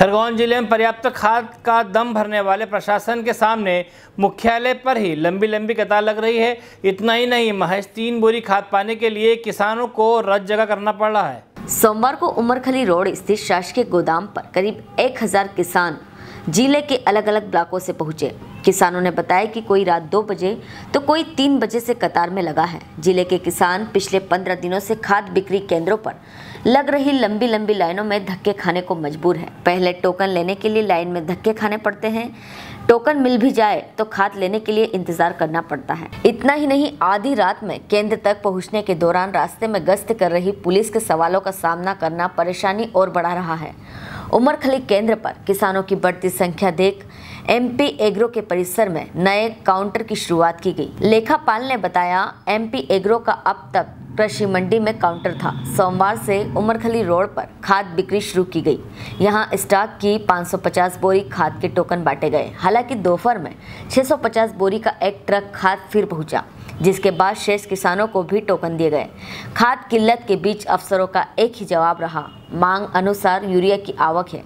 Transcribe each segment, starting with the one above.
खरगोन जिले में पर्याप्त खाद का दम भरने वाले प्रशासन के सामने मुख्यालय पर ही लंबी लंबी कतार लग रही है। इतना ही नहीं, महज 3 बोरी खाद पाने के लिए किसानों को रत जगह करना पड़ रहा है। सोमवार को उमरखली रोड स्थित शासकीय गोदाम पर करीब 1000 किसान जिले के अलग अलग ब्लॉकों से पहुंचे। किसानों ने बताया कि कोई रात 2 बजे तो कोई 3 बजे से कतार में लगा है। जिले के किसान पिछले 15 दिनों से खाद बिक्री केंद्रों पर लग रही लंबी लंबी लाइनों में धक्के खाने को मजबूर है। पहले टोकन लेने के लिए लाइन में धक्के खाने पड़ते हैं, टोकन मिल भी जाए तो खाद लेने के लिए इंतजार करना पड़ता है। इतना ही नहीं, आधी रात में केंद्र तक पहुँचने के दौरान रास्ते में गश्त कर रही पुलिस के सवालों का सामना करना परेशानी और बढ़ा रहा है। उमरखली केंद्र पर किसानों की बढ़ती संख्या देख एमपी एग्रो के परिसर में नए काउंटर की शुरुआत की गई। लेखापाल ने बताया, एमपी एग्रो का अब तक कृषि मंडी में काउंटर था। सोमवार से उमरखली रोड पर खाद बिक्री शुरू की गई। यहां स्टॉक की 550 बोरी खाद के टोकन बांटे गए। हालांकि दोपहर में 650 बोरी का एक ट्रक खाद फिर पहुंचा, जिसके बाद शेष किसानों को भी टोकन दिए गए। खाद किल्लत के बीच अफसरों का एक ही जवाब रहा, मांग अनुसार यूरिया की आवक है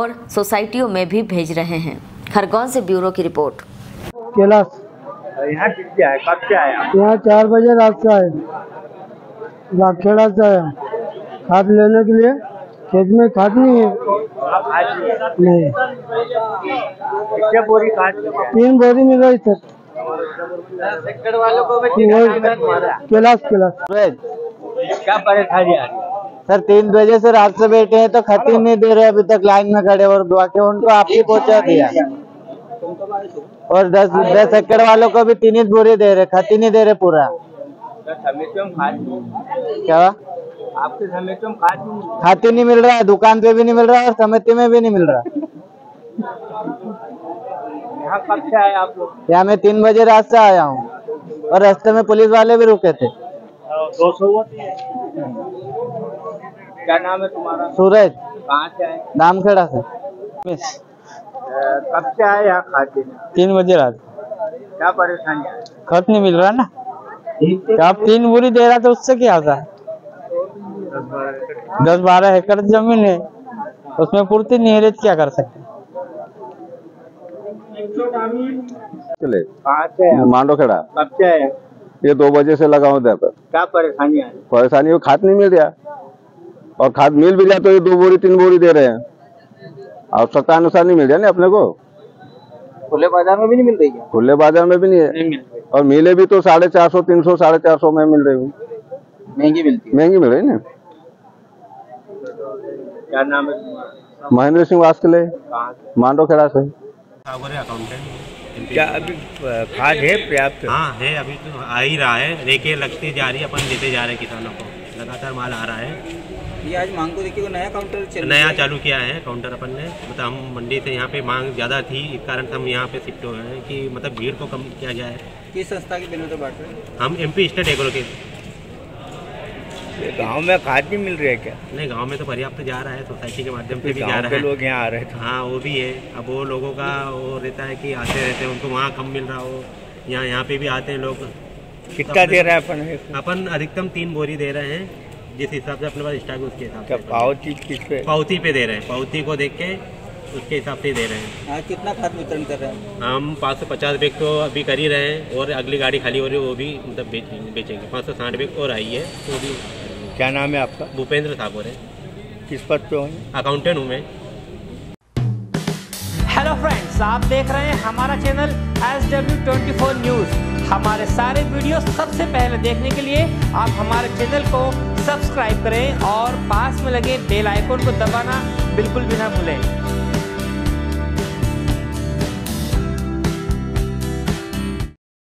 और सोसाइटियों में भी भेज रहे हैं। खरगोन से ब्यूरो की रिपोर्ट। यहाँ 4 बजे रात से आए, लाखेड़ा से आया खाद लेने के लिए। खेत में खाद नहीं है, नहीं। तीन बोरी मिल रही सर। सेक्टर वालों को क्या परेशानी आ रही है सर? 3 बजे से रात से बैठे हैं तो खत्म नहीं दे रहे। अभी तक लाइन में खड़े और दुआ के उनको आपने पहुंचा दिया, और 10 एकड़ वालों को भी 3 बोरी दे रहे, खत्म नहीं दे रहे पूरा। क्या आपके समिति में खाद नहीं मिल रहा है? दुकान पे भी नहीं मिल रहा है और समिति में भी नहीं मिल रहा। कब से आए आप लोग? यहाँ मैं 3 बजे रात से आया हूँ, और रास्ते में पुलिस वाले भी रुके थे। 200 क्या नाम है तुम्हारा? सूरज। कहाँ से आए? नामखेड़ा से। कब से आए यहाँ खाद लेने? 3 बजे रात। क्या परेशानी है? खत नहीं मिल रहा ना। आप 3 बोरी दे रहा था, उससे क्या आता है? 10-12 एकड़ जमीन है, उसमें पूर्ति नहीं है, क्या कर सकते? मांडो खेड़ा। कब से आए? ये 2 बजे से लगा होता है। क्या परेशानी है? परेशानी खाद नहीं मिल रहा, और खाद मिल भी जाए तो ये 2 बोरी 3 बोरी दे रहे हैं। आवश्यकता अनुसार नहीं मिल रहा ना अपने को। खुले बाजार में भी नहीं मिल रही है। खुले बाजार में भी नहीं है, और मिले भी तो 450, 300, 450 में मिल रही हूँ। महंगी मिलती है, महंगी मिल रही ना। क्या नाम है? महेंद्र सिंह मांडो खेड़ा से। अकाउंटेंट क्या अभी खाद है पर्याप्त? हाँ है, अभी तो आ ही रहा है। रेके लगती जा रही है, अपन देते जा रहे हैं किसानों को, लगातार माल आ रहा है। ये आज मांग को देखिए, नया काउंटर नया चालू किया है। काउंटर अपन ने मतलब हम मंडी से यहाँ पे मांग ज़्यादा थी, इस कारण हम यहाँ पे शिफ्ट हो गए हैं कि मतलब भीड़ को कम किया जाए। किस संस्था के बिना तो बांट रहे हैं हम? एमपी एग्रो के। गांव में खाद भी मिल रही है क्या? नहीं, गांव में तो पर्याप्त जा रहा है, सोसाइटी के माध्यम से भी जा रहा है। लोग यहाँ आ रहे हैं। हाँ वो भी है। अब वो लोगों का वो रहता है कि आते रहते हैं, उनको वहाँ कम मिल रहा हो, यहाँ पे भी आते हैं लोग। कितना दे रहा है अपन? अपन अधिकतम 3 बोरी दे रहे हैं, जिस हिसाब से अपने पास स्टॉक है उसके हिसाब से। पावती किस पे? पावती पे दे रहे हैं, पावती को देख के उसके हिसाब से दे रहे हैं। आज कितना खाद वितरण कर रहे हैं? हम 550 बैग तो अभी कर ही रहे हैं, और अगली गाड़ी खाली हो रही है वो भी मतलब बेचेंगे। 560 बैग और आई है वो भी। क्या नाम है आपका? भूपेंद्र ठाकुर है। किस पद पे हो? अकाउंटेंट हूँ मैं। हेलो फ्रेंड्स, आप देख रहे हैं हमारा चैनल SW24 न्यूज। हमारे सारे वीडियो सबसे पहले देखने के लिए आप हमारे चैनल को सब्सक्राइब करें, और पास में लगे बेल आइकन को दबाना बिल्कुल भी ना भूलें।